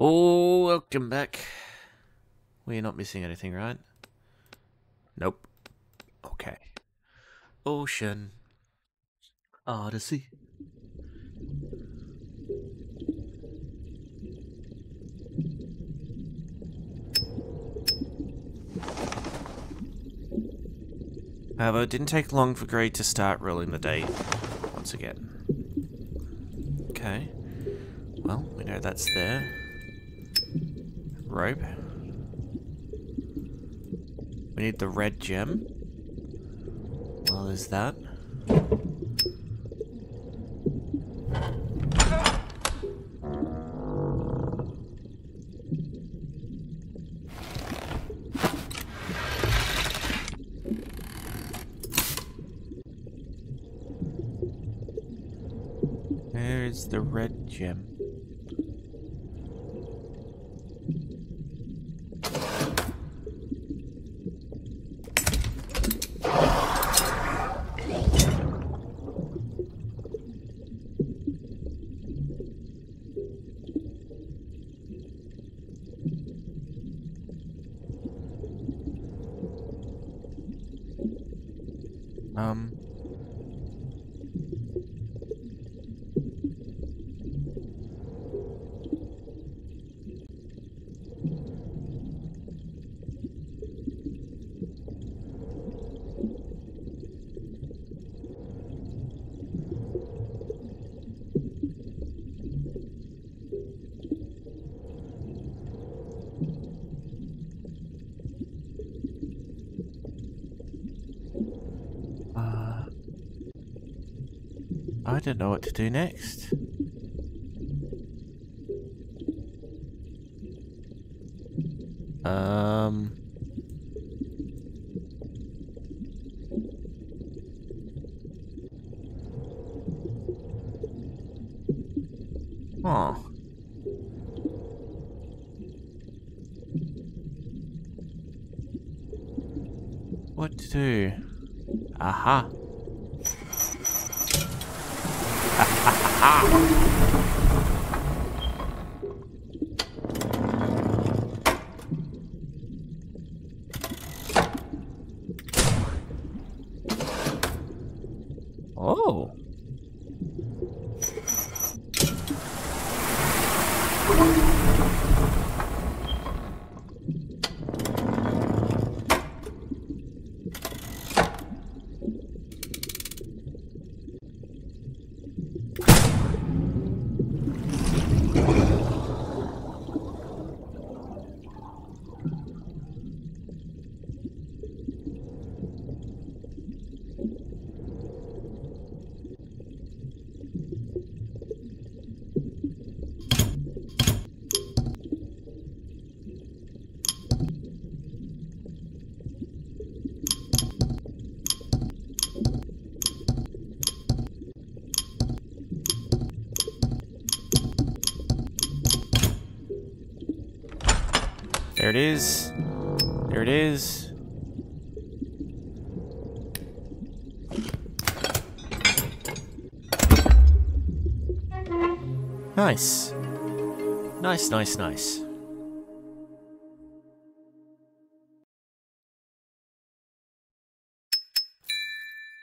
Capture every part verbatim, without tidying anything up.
Oh, welcome back. We're not missing anything, right? Nope. Okay. Ocean Odyssey. However, it didn't take long for Grey to start ruling the day once again. Okay. Well, we know that's there. Rope. We need the red gem. Well, there's that. There's the red gem. Um. I don't know what to do next. Um... Huh. What to do? Aha! Oh. There it is. There it is. Nice. Nice, nice, nice.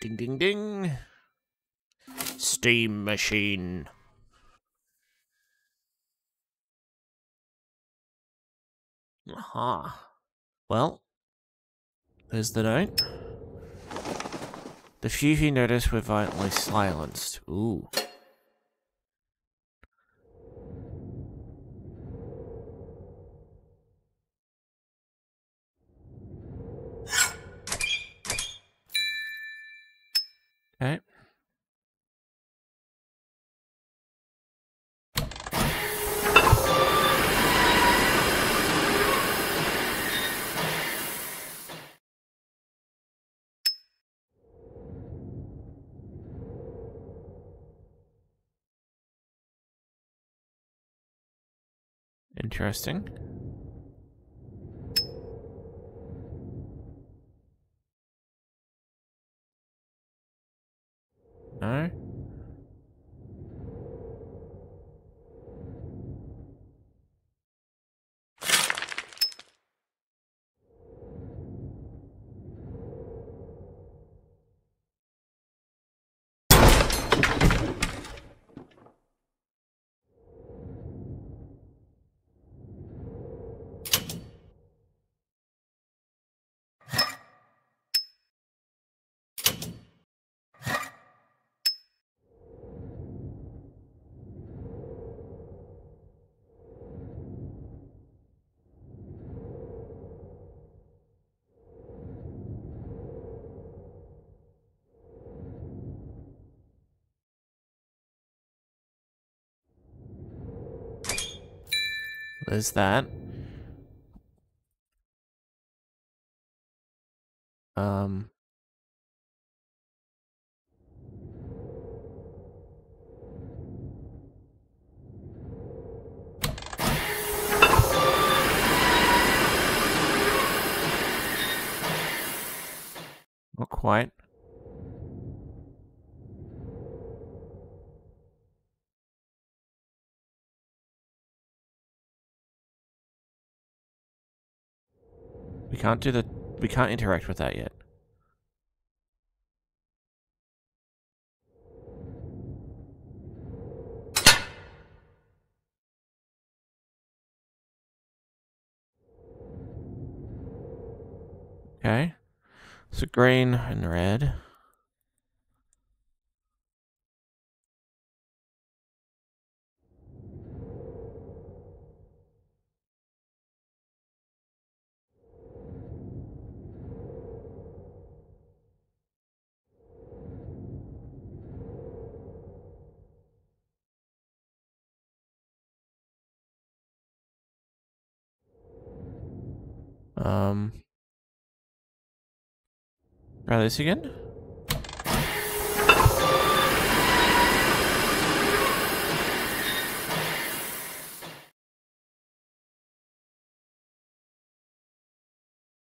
Ding, ding, ding. Steam machine. Aha. Well, there's the note. The few who noticed were violently silenced. Ooh. Okay. Interesting. No. There's that. Um... Not quite. We can't do the... We can't interact with that yet. Okay. So green and red. Um... Try this again.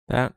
That.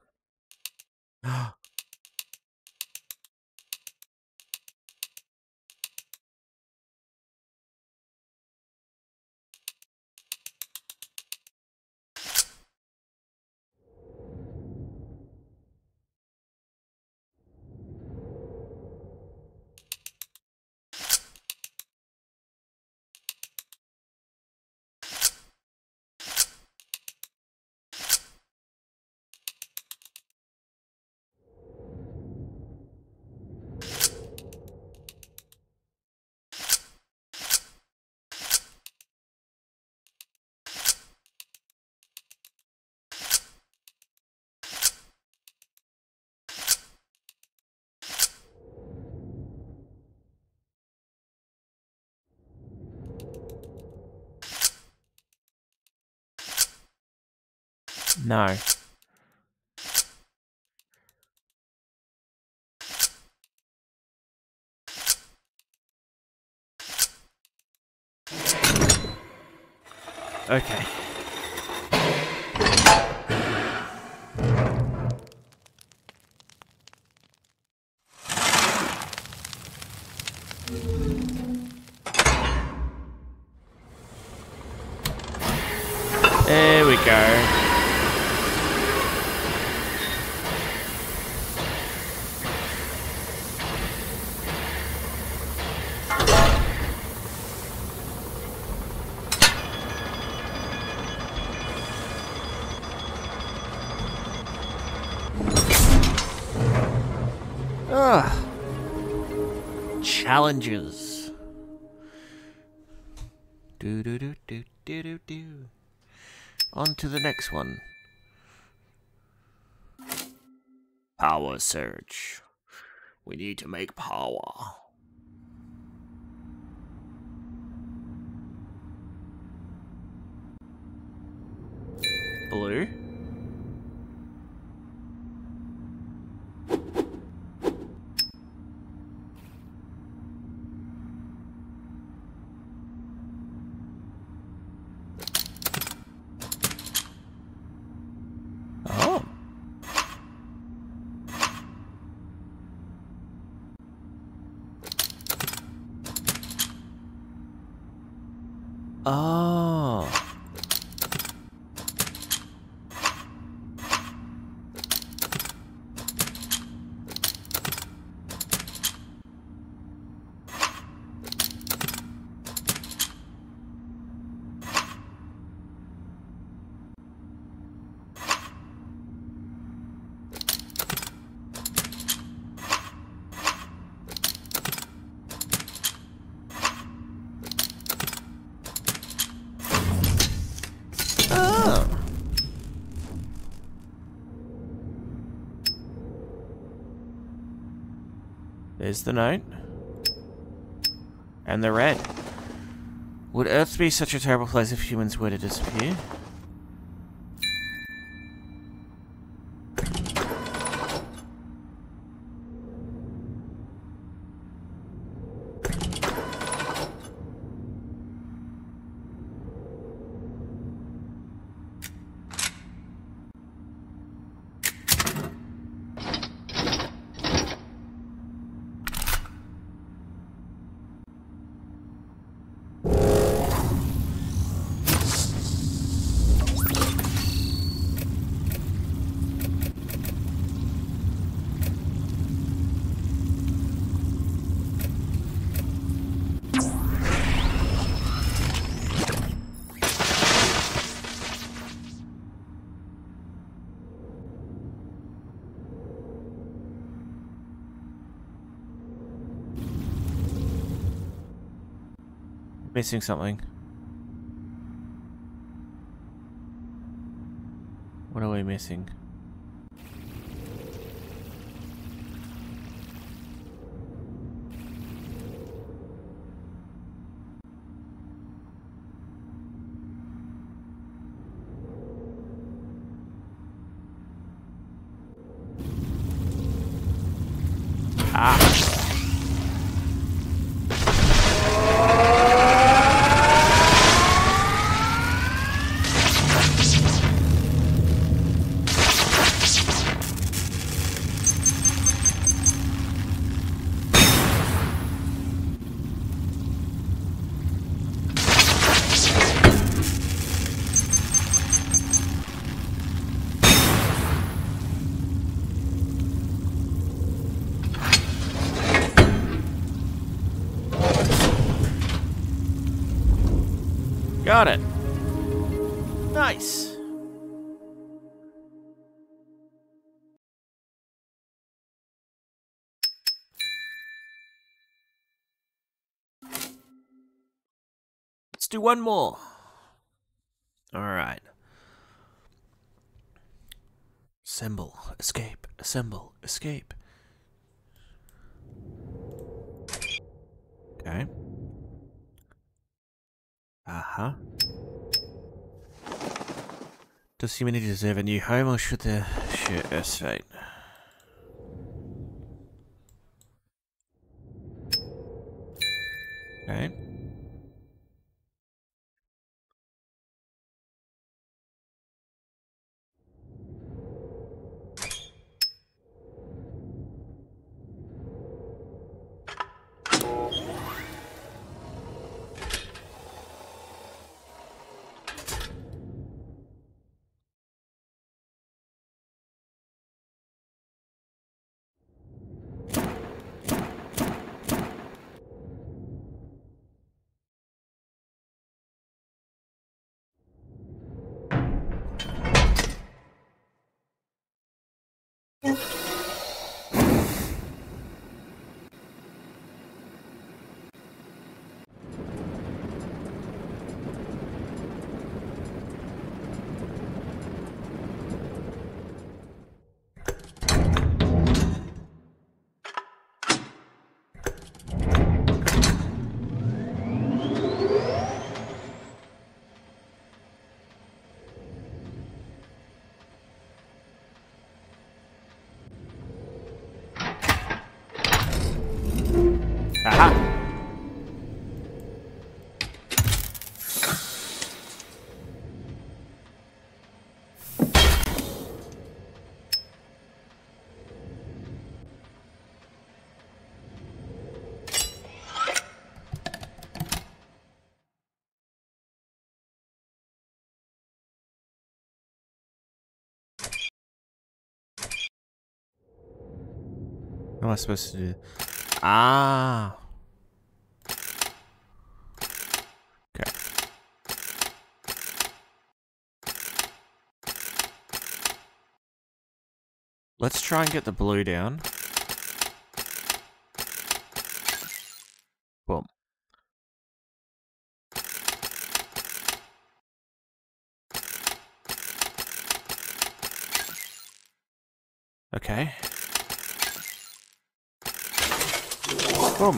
No. Okay. There we go. Challenges. Do do do do do do do. On to the next one. Power surge. We need to make power. Blue. Oh. There's the note. And the red. Would Earth be such a terrible place if humans were to disappear? Missing something. What are we missing? Got it. Nice. Let's do one more. All right. Assemble, escape, assemble, escape. Okay. Uh-huh. Does humanity deserve a new home, or should the share Earth's fate? Okay. What am I supposed to do? Ah. Okay. Let's try and get the blue down. Boom. Okay. Boom.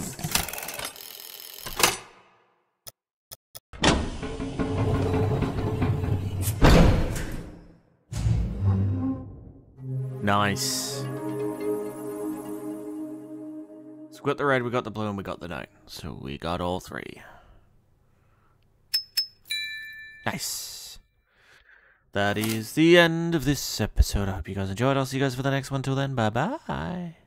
Nice. So we got the red, we got the blue, and we got the nine. So we got all three. Nice. That is the end of this episode. I hope you guys enjoyed. I'll see you guys for the next one. Till then, bye-bye.